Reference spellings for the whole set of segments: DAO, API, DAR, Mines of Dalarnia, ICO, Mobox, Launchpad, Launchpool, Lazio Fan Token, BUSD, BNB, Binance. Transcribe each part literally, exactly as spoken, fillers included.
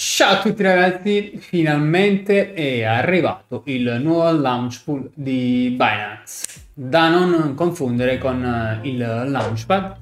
Ciao a tutti ragazzi, finalmente è arrivato il nuovo Launchpool di Binance, da non confondere con il Launchpad,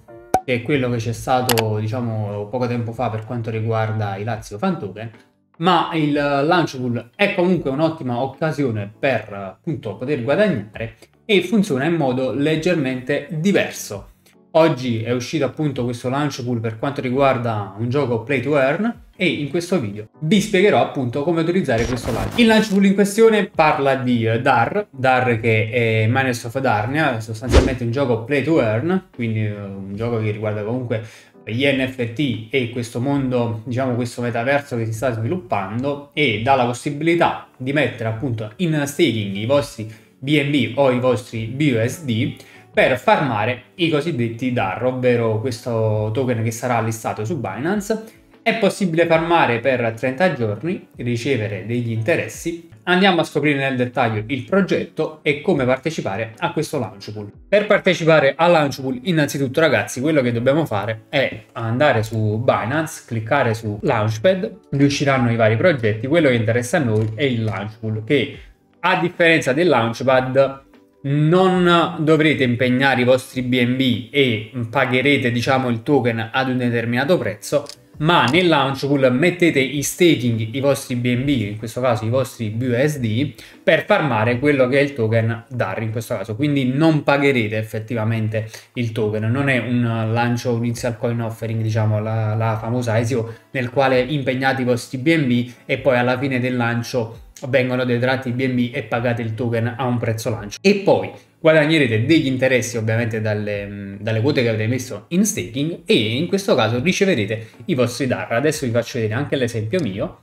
che è quello che c'è stato diciamo poco tempo fa per quanto riguarda i Lazio Fan Token, ma il Launchpool è comunque un'ottima occasione per appunto poter guadagnare e funziona in modo leggermente diverso. Oggi è uscito appunto questo Launchpool per quanto riguarda un gioco play to earn, e in questo video vi spiegherò appunto come utilizzare questo Launchpool. Il Launchpool in questione parla di D A R, D A R che è Mines of Dalarnia, sostanzialmente un gioco play to earn, quindi un gioco che riguarda comunque gli N F T e questo mondo, diciamo questo metaverso che si sta sviluppando, e dà la possibilità di mettere appunto in staking i vostri B N B o i vostri B U S D per farmare i cosiddetti D A R, ovvero questo token che sarà listato su Binance. È possibile farmare per trenta giorni e ricevere degli interessi. Andiamo a scoprire nel dettaglio il progetto e come partecipare a questo Launchpool. Per partecipare al Launchpool, innanzitutto ragazzi, quello che dobbiamo fare è andare su Binance, cliccare su Launchpad, vi usciranno i vari progetti. Quello che interessa a noi è il Launchpool, che a differenza del Launchpad non dovrete impegnare i vostri B N B e pagherete diciamo il token ad un determinato prezzo, ma nel Launchpool mettete in staking i vostri B N B, in questo caso i vostri B U S D, per farmare quello che è il token D A R in questo caso, quindi non pagherete effettivamente il token, non è un lancio, un initial coin offering, diciamo la, la famosa I C O nel quale impegnate i vostri B N B e poi alla fine del lancio vengono detratti i B N B e pagate il token a un prezzo lancio, e poi guadagnerete degli interessi ovviamente dalle, dalle quote che avete messo in staking, e in questo caso riceverete i vostri D A R. Adesso vi faccio vedere anche l'esempio mio.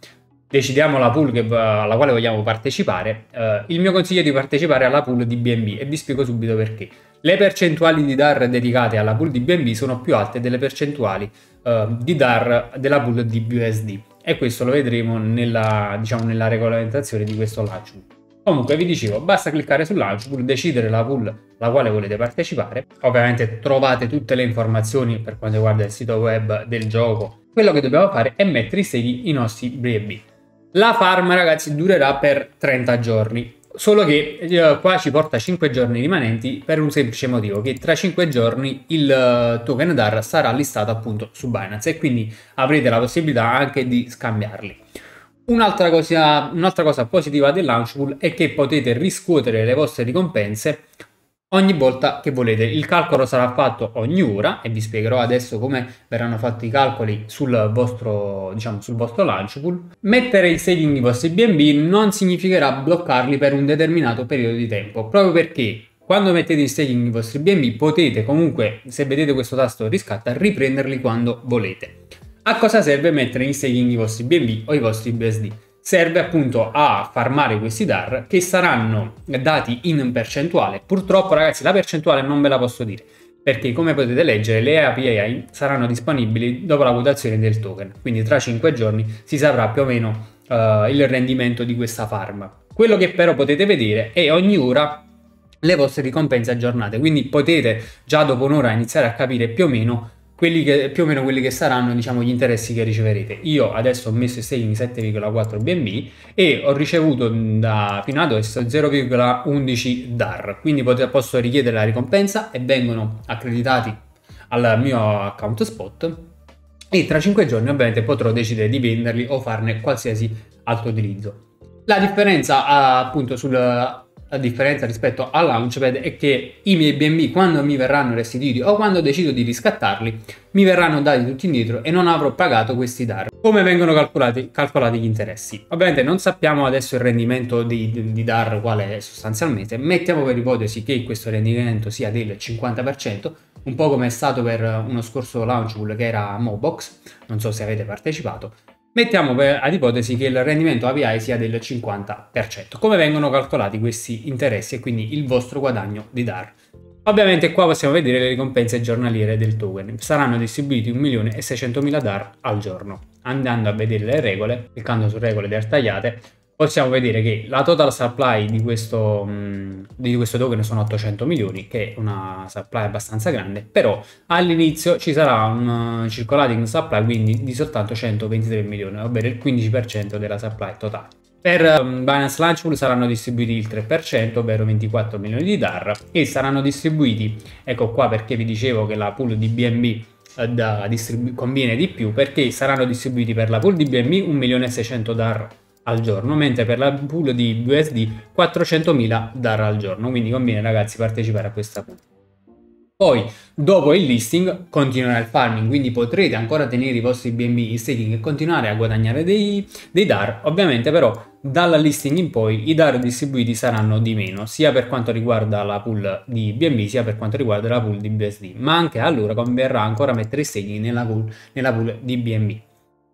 Decidiamo la pool che, alla quale vogliamo partecipare. Eh, il mio consiglio è di partecipare alla pool di B N B e vi spiego subito perché. Le percentuali di D A R dedicate alla pool di B N B sono più alte delle percentuali eh, di D A R della pool di B U S D. E questo lo vedremo nella, diciamo, nella regolamentazione di questo Launchpool. Comunque vi dicevo, basta cliccare sul Launchpool, decidere la pool alla quale volete partecipare. Ovviamente trovate tutte le informazioni per quanto riguarda il sito web del gioco. Quello che dobbiamo fare è mettere in stake i nostri B N B. La farm ragazzi durerà per trenta giorni, solo che eh, qua ci porta cinque giorni rimanenti per un semplice motivo, che tra cinque giorni il token D A R sarà listato appunto su Binance e quindi avrete la possibilità anche di scambiarli. Un'altra cosa, un'altra cosa positiva del Launchpool è che potete riscuotere le vostre ricompense ogni volta che volete. Il calcolo sarà fatto ogni ora e vi spiegherò adesso come verranno fatti i calcoli sul vostro, diciamo, sul vostro Launchpool. Mettere in staking i vostri B N B non significherà bloccarli per un determinato periodo di tempo, proprio perché quando mettete in staking i vostri B N B potete comunque, se vedete questo tasto riscatta, riprenderli quando volete. A cosa serve mettere in staking i vostri B N B o i vostri B U S D? Serve appunto a farmare questi D A R che saranno dati in percentuale. Purtroppo ragazzi la percentuale non ve la posso dire, perché come potete leggere le A P I saranno disponibili dopo la quotazione del token, quindi tra cinque giorni si saprà più o meno uh, il rendimento di questa farm. Quello che però potete vedere è ogni ora le vostre ricompense aggiornate, quindi potete già dopo un'ora iniziare a capire più o meno Quelli che, più o meno quelli che saranno diciamo gli interessi che riceverete. Io adesso ho messo in staking sette virgola quattro B N B e ho ricevuto da, fino ad adesso zero virgola undici D A R, quindi pot- posso richiedere la ricompensa e vengono accreditati al mio account spot, e tra cinque giorni ovviamente potrò decidere di venderli o farne qualsiasi altro utilizzo. La differenza appunto sul La differenza rispetto al Launchpad è che i miei B N B, quando mi verranno restituiti o quando decido di riscattarli, mi verranno dati tutti indietro e non avrò pagato questi D A R. Come vengono calcolati, calcolati gli interessi? Ovviamente non sappiamo adesso il rendimento di, di, di D A R quale è sostanzialmente. Mettiamo per ipotesi che questo rendimento sia del cinquanta per cento, un po' come è stato per uno scorso Launchpool che era Mobox, non so se avete partecipato. Mettiamo ad ipotesi che il rendimento A P I sia del cinquanta per cento. Come vengono calcolati questi interessi e quindi il vostro guadagno di D A R? Ovviamente qua possiamo vedere le ricompense giornaliere del token. Saranno distribuiti un milione e seicentomila D A R al giorno. Andando a vedere le regole, cliccando su regole dettagliate, possiamo vedere che la total supply di questo, di questo token sono ottocento milioni, che è una supply abbastanza grande, però all'inizio ci sarà un circolating supply quindi di soltanto centoventitré milioni, ovvero il quindici per cento della supply totale. Per Binance Launchpool saranno distribuiti il tre per cento, ovvero ventiquattro milioni di D A R, e saranno distribuiti, ecco qua perché vi dicevo che la pool di B N B da conviene di più, perché saranno distribuiti per la pool di B N B un milione e seicento D A R al giorno, mentre per la pool di B U S D quattrocentomila D A R al giorno, quindi conviene ragazzi partecipare a questa pool. Poi dopo il listing continuerà il farming, quindi potrete ancora tenere i vostri B N B in staking e continuare a guadagnare dei, dei D A R. Ovviamente però dalla listing in poi i D A R distribuiti saranno di meno, sia per quanto riguarda la pool di B N B sia per quanto riguarda la pool di B U S D, ma anche allora converrà ancora mettere staking nella pool, nella pool di B N B.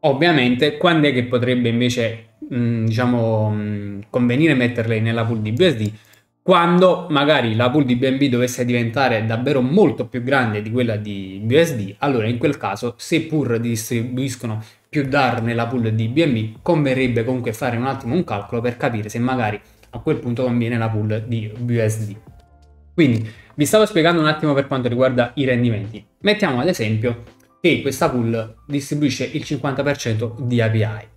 Ovviamente quando è che potrebbe invece mh, diciamo mh, convenire metterle nella pool di B U S D? Quando magari la pool di B N B dovesse diventare davvero molto più grande di quella di B U S D, allora in quel caso, seppur distribuiscono più D A R nella pool di B N B, converrebbe comunque fare un attimo un calcolo per capire se magari a quel punto conviene la pool di B U S D. Quindi vi stavo spiegando un attimo per quanto riguarda i rendimenti. Mettiamo ad esempio che questa pool distribuisce il cinquanta per cento di A P I.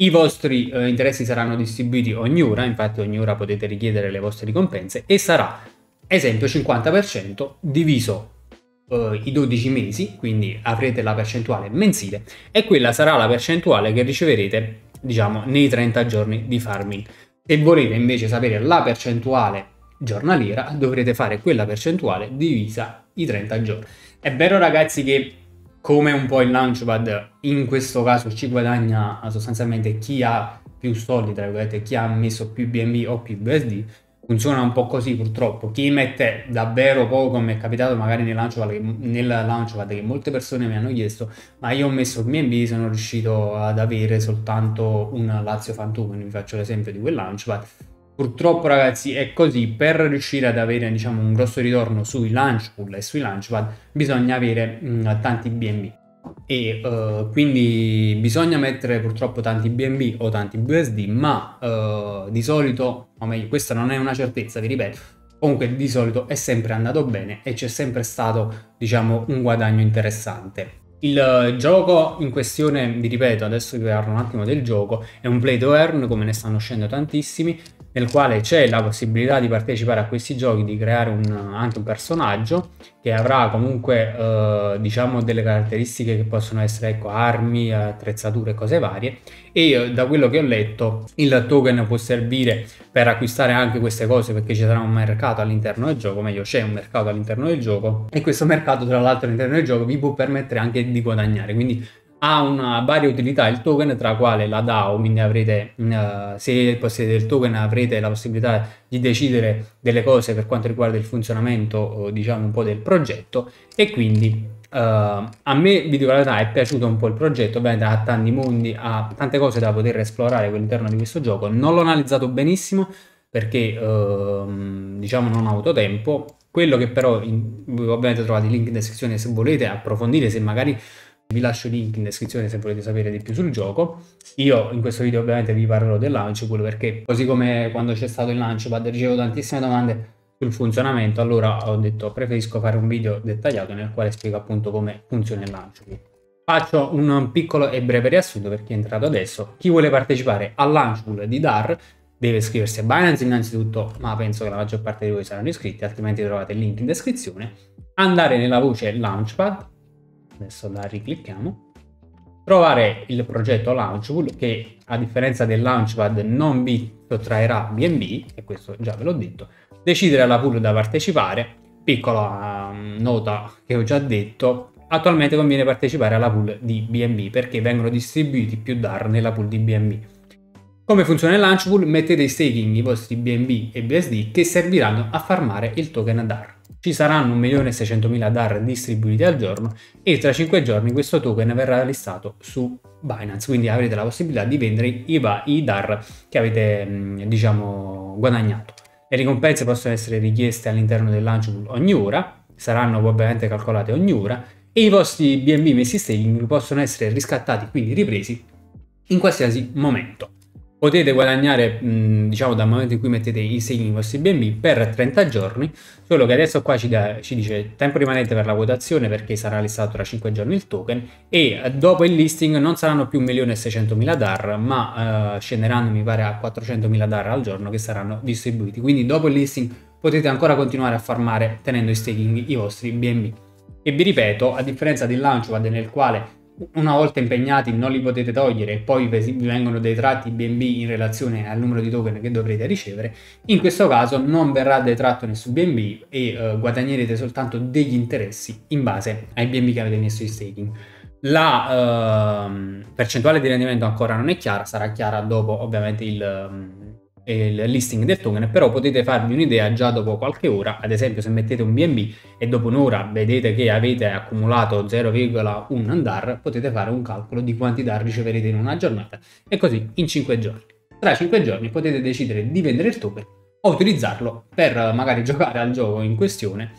I vostri eh, interessi saranno distribuiti ogni ora, infatti ogni ora potete richiedere le vostre ricompense, e sarà esempio cinquanta per cento diviso eh, i dodici mesi, quindi avrete la percentuale mensile e quella sarà la percentuale che riceverete diciamo nei trenta giorni di farming. Se volete invece sapere la percentuale giornaliera dovrete fare quella percentuale divisa i trenta giorni. È vero ragazzi che come un po' il Launchpad, in questo caso ci guadagna sostanzialmente chi ha più soldi, tra virgolette, chi ha messo più B N B o più B U S D, funziona un po' così purtroppo. Chi mette davvero poco, come è capitato magari nel Launchpad, che, nel Launchpad che molte persone mi hanno chiesto, ma io ho messo il B N B, sono riuscito ad avere soltanto un Lazio Fan Token, vi faccio l'esempio di quel Launchpad. Purtroppo ragazzi è così, per riuscire ad avere diciamo un grosso ritorno sui Launchpool e sui Launchpad bisogna avere mh, tanti B N B e uh, quindi bisogna mettere purtroppo tanti B N B o tanti B U S D, ma uh, di solito, o meglio questa non è una certezza, vi ripeto, comunque di solito è sempre andato bene e c'è sempre stato diciamo un guadagno interessante. Il gioco in questione, vi ripeto, adesso vi parlo un attimo del gioco, è un play to earn, come ne stanno uscendo tantissimi, nel quale c'è la possibilità di partecipare a questi giochi, di creare un, anche un personaggio che avrà comunque eh, diciamo delle caratteristiche che possono essere ecco, armi, attrezzature, cose varie, e eh, da quello che ho letto il token può servire per acquistare anche queste cose, perché ci sarà un mercato all'interno del gioco, meglio c'è un mercato all'interno del gioco, e questo mercato tra l'altro all'interno del gioco vi può permettere anche di guadagnare, quindi ha una varia utilità il token, tra quale la D A O, quindi avrete uh, se possiede il token avrete la possibilità di decidere delle cose per quanto riguarda il funzionamento diciamo un po' del progetto, e quindi uh, a me vi dico la verità è piaciuto un po' il progetto, ovviamente ha tanti mondi, ha tante cose da poter esplorare all'interno di questo gioco. Non l'ho analizzato benissimo perché uh, diciamo non ho avuto tempo. Quello che però in, ovviamente trovate il link in descrizione se volete approfondire, se magari vi lascio il link in descrizione se volete sapere di più sul gioco. Io in questo video ovviamente vi parlerò del Launchpool, perché così come quando c'è stato il Launchpad ricevo tantissime domande sul funzionamento, allora ho detto preferisco fare un video dettagliato nel quale spiego appunto come funziona il Launchpool. Faccio un piccolo e breve riassunto per chi è entrato adesso. Chi vuole partecipare al Launchpool di D A R deve iscriversi a Binance innanzitutto, ma penso che la maggior parte di voi saranno iscritti, altrimenti trovate il link in descrizione. Andare nella voce Launchpad, adesso la riclicchiamo, trovare il progetto Launchpool, che a differenza del Launchpad non vi sottraerà B N B, e questo già ve l'ho detto, decidere la pool da partecipare, piccola uh, nota che ho già detto, attualmente conviene partecipare alla pool di B N B perché vengono distribuiti più D A R nella pool di B N B. Come funziona il Launchpool? Mettete in staking i vostri B N B e B U S D che serviranno a farmare il token D A R. Ci saranno un milione e seicentomila D A R distribuiti al giorno e tra cinque giorni questo token verrà listato su Binance, quindi avrete la possibilità di vendere i D A R che avete diciamo guadagnato. Le ricompense possono essere richieste all'interno del Launchpool ogni ora, saranno ovviamente calcolate ogni ora, e i vostri B N B messi staking possono essere riscattati, quindi ripresi in qualsiasi momento. potete guadagnare mh, diciamo dal momento in cui mettete i segni nei vostri B N B per trenta giorni, solo che adesso qua ci, da, ci dice tempo rimanente per la quotazione perché sarà listato tra cinque giorni il token, e dopo il listing non saranno più un milione e seicentomila D A R ma eh, scenderanno mi pare a quattrocentomila D A R al giorno che saranno distribuiti. Quindi dopo il listing potete ancora continuare a farmare tenendo in staking i vostri B N B, e vi ripeto, a differenza di Launchpad nel quale una volta impegnati non li potete togliere e poi vi vengono detratti i B N B in relazione al numero di token che dovrete ricevere, in questo caso non verrà detratto nessun B N B e eh, guadagnerete soltanto degli interessi in base ai B N B che avete messo in staking. La eh, percentuale di rendimento ancora non è chiara, sarà chiara dopo ovviamente il, il listing del token, però potete farvi un'idea già dopo qualche ora. Ad esempio, se mettete un B N B e dopo un'ora vedete che avete accumulato zero virgola uno D A R, potete fare un calcolo di quanti D A R riceverete in una giornata, e così in cinque giorni. Tra cinque giorni potete decidere di vendere il token o utilizzarlo per magari giocare al gioco in questione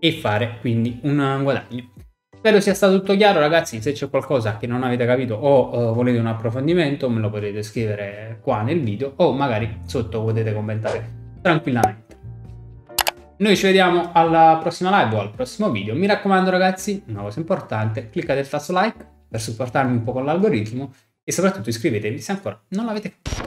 e fare quindi un guadagno. Spero sia stato tutto chiaro, ragazzi. Se c'è qualcosa che non avete capito o uh, volete un approfondimento, me lo potete scrivere qua nel video o magari sotto potete commentare tranquillamente. Noi ci vediamo alla prossima live o al prossimo video. Mi raccomando, ragazzi, una cosa importante: cliccate il tasto like per supportarmi un po' con l'algoritmo e soprattutto iscrivetevi se ancora non l'avete fatto.